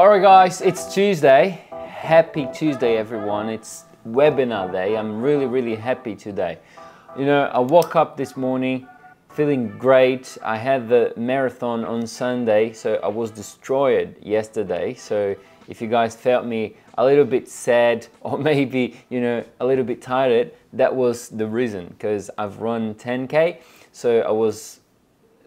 Alright guys, it's Tuesday. Happy Tuesday everyone. It's webinar day. I'm really happy today. You know, I woke up this morning feeling great. I had the marathon on Sunday, so I was destroyed yesterday. So if you guys felt me a little bit sad or maybe, you know, a little bit tired, that was the reason, because I've run 10K. So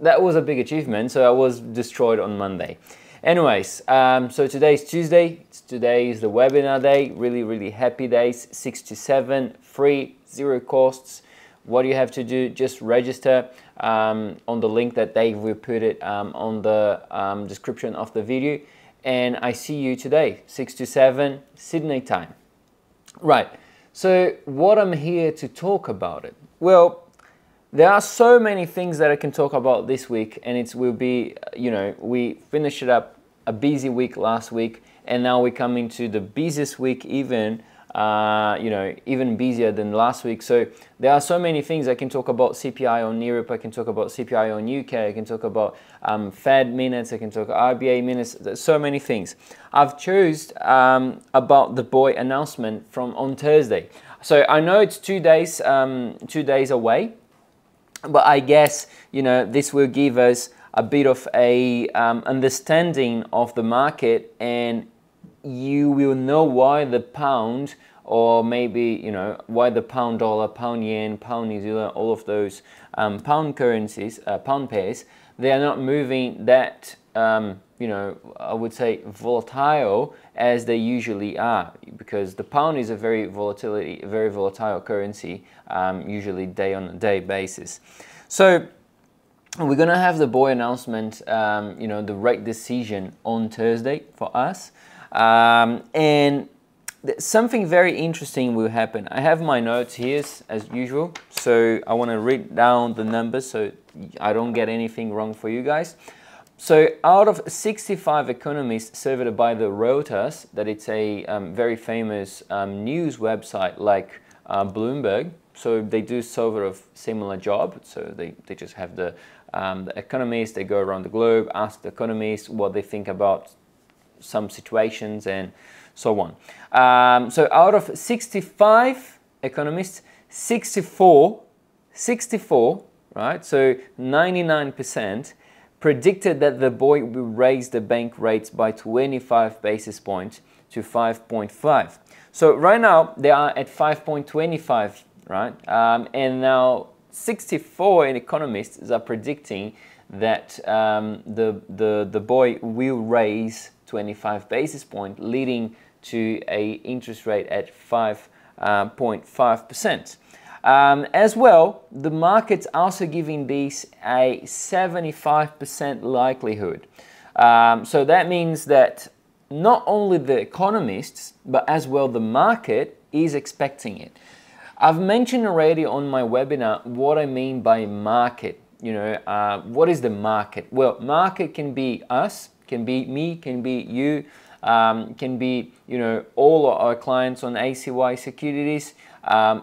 that was a big achievement. So I was destroyed on Monday. Anyways, so today's Tuesday. Today is the webinar day. Really happy days. 6 to 7, free, zero costs. What you have to do, just register on the link that they will put it on the description of the video. And I see you today, 6 to 7, Sydney time. Right, so what I'm here to talk about it. Well, there are so many things that I can talk about this week, and it will be, you know, we finished up a busy week last week, and now we're coming to the busiest week even, you know, even busier than last week. So there are so many things I can talk about. CPI on Europe, I can talk about CPI on UK, I can talk about Fed minutes, I can talk RBA minutes, there's so many things. I've chosen about the BOE announcement from on Thursday. So I know it's 2 days, 2 days away. But I guess, you know, this will give us a bit of a understanding of the market, and you will know why the pound, or maybe, you know, why the pound dollar, pound yen, pound New Zealand, all of those pound currencies, pound pairs, they are not moving that, you know, I would say volatile as they usually are, because the pound is a very volatile currency, usually day on a day basis. So we're gonna have the BOE announcement, you know, the rate decision on Thursday for us, and something very interesting will happen. I have my notes here as usual, so I want to read down the numbers so I don't get anything wrong for you guys. So out of 65 economists surveyed by the Reuters, that it's a very famous news website like Bloomberg, so they do sort of similar job. So they just have the economists, they go around the globe, ask the economists what they think about some situations and so on. So out of 65 economists, 64, right, so 99%, predicted that the BOE will raise the bank rates by 25 basis points to 5.5. So right now they are at 5.25, right? And now 64 economists are predicting that the BOE will raise 25 basis point, leading to a interest rate at 5.5%. As well, the market's also giving this a 75% likelihood. So that means that not only the economists, but as well the market is expecting it. I've mentioned already on my webinar what I mean by market. You know, what is the market? Well, market can be us, can be me, can be you, can be, you know, all our clients on ACY Securities.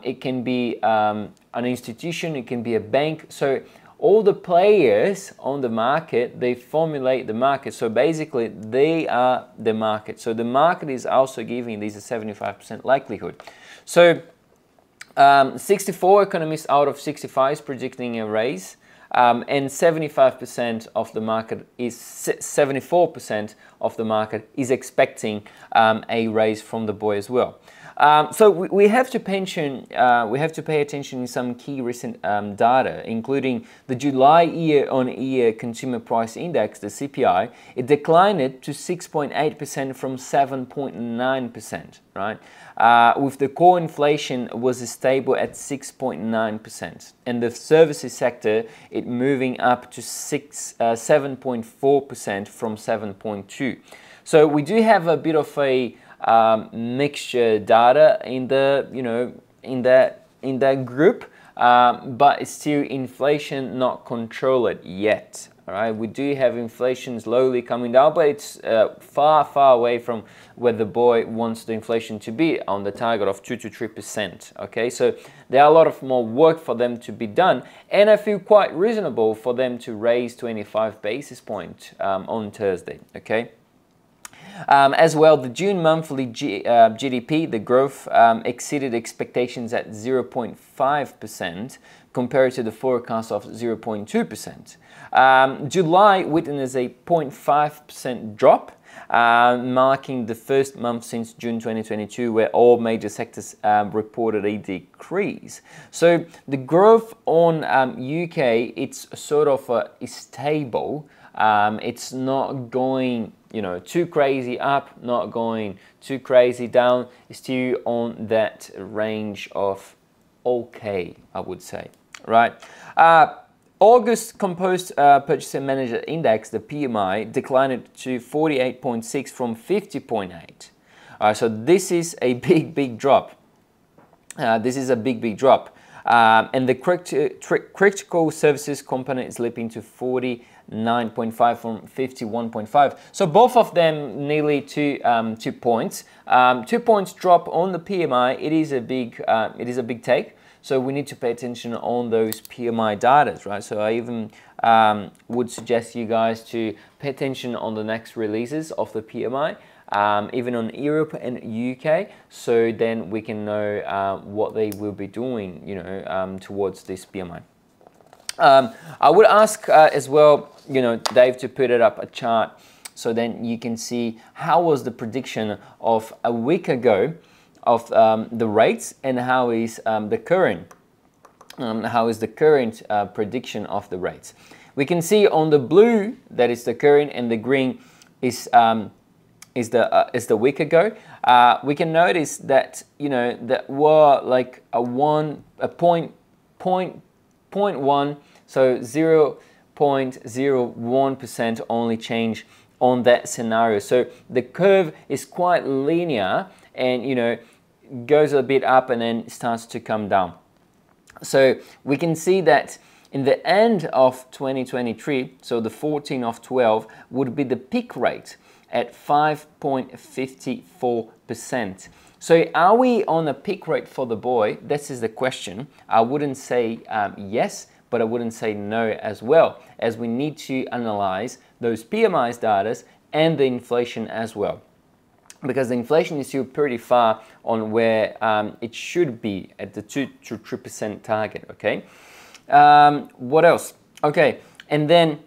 It can be an institution, it can be a bank. So all the players on the market, they formulate the market. So basically they are the market. So the market is also giving these a 75% likelihood. So 64 economists out of 65 is predicting a raise, and 75% of the market is 74% of the market is expecting a raise from the BOE as well. So we have to pay attention to some key recent data, including the July year-on-year Consumer Price Index, the CPI. It declined to 6.8% from 7.9%, right? With the core inflation was stable at 6.9%, and the services sector it moving up to 7.4% from 7.2%. So we do have a bit of a mixture data in the, you know, in that group, but it's still inflation not controlled yet. All right, we do have inflation slowly coming down, but it's far away from where the BOE wants the inflation to be on the target of 2 to 3%. Okay, so there are a lot of more work for them to be done, and I feel quite reasonable for them to raise 25 basis points on Thursday. Okay. As well, the June monthly GDP, the growth exceeded expectations at 0.5% compared to the forecast of 0.2%. July witnessed a 0.5% drop, marking the first month since June 2022 where all major sectors reported a decrease. So the growth on UK, it's sort of is stable. It's not going, you know, too crazy up, not going too crazy down. It's still on that range of okay, I would say, right? August composite purchasing manager index, the PMI, declined to 48.6 from 50.8. So this is a big drop. This is a big drop. And the critical services component is slipping to 49.5 from 51.5. So both of them nearly 2 points. 2 points drop on the PMI. It is a big take. So we need to pay attention on those PMI data, right? So I even would suggest you guys to pay attention on the next releases of the PMI, even on Europe and UK. So then we can know what they will be doing, you know, towards this PMI. I would ask as well, you know, Dave to put it up a chart so then you can see how was the prediction of a week ago of the rates and how is the current prediction of the rates. We can see on the blue that is the current and the green is the week ago. We can notice that, you know, that were like a point one, so 0.01% only change on that scenario. So the curve is quite linear and, you know, goes a bit up and then starts to come down. So we can see that in the end of 2023, so the 14/12 would be the peak rate at 5.54%. So are we on a peak rate for the BOE? This is the question. I wouldn't say yes, but I wouldn't say no as well, as we need to analyze those PMI's data and the inflation as well, because the inflation is still pretty far on where it should be at the 2 to 3% target, okay? What else? Okay, and then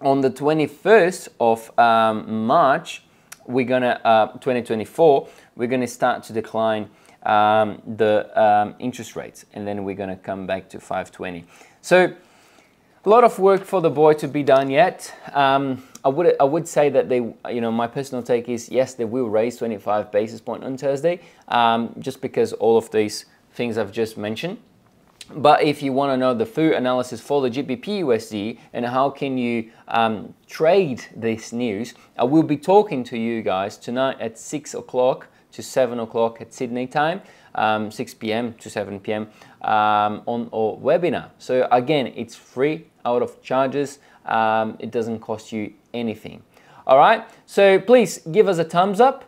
on the 21st of March, we're gonna, 2024, we're gonna start to decline the interest rates, and then we're gonna come back to 5.20. So a lot of work for the BOE to be done yet. I would say that they, you know, my personal take is yes, they will raise 25 basis points on Thursday, just because all of these things I've just mentioned. But if you want to know the full analysis for the GBP USD and how can you trade this news, I will be talking to you guys tonight at 6 o'clock to 7 o'clock at Sydney time, 6 p.m. to 7 p.m. On our webinar. So again, it's free, out of charges. It doesn't cost you anything. All right, so please give us a thumbs up,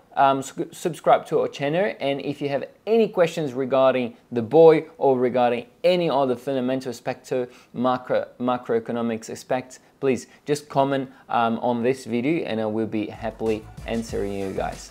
subscribe to our channel, and if you have any questions regarding the BOE or regarding any other fundamental aspect, macroeconomics aspect, please just comment on this video and I will be happily answering you guys.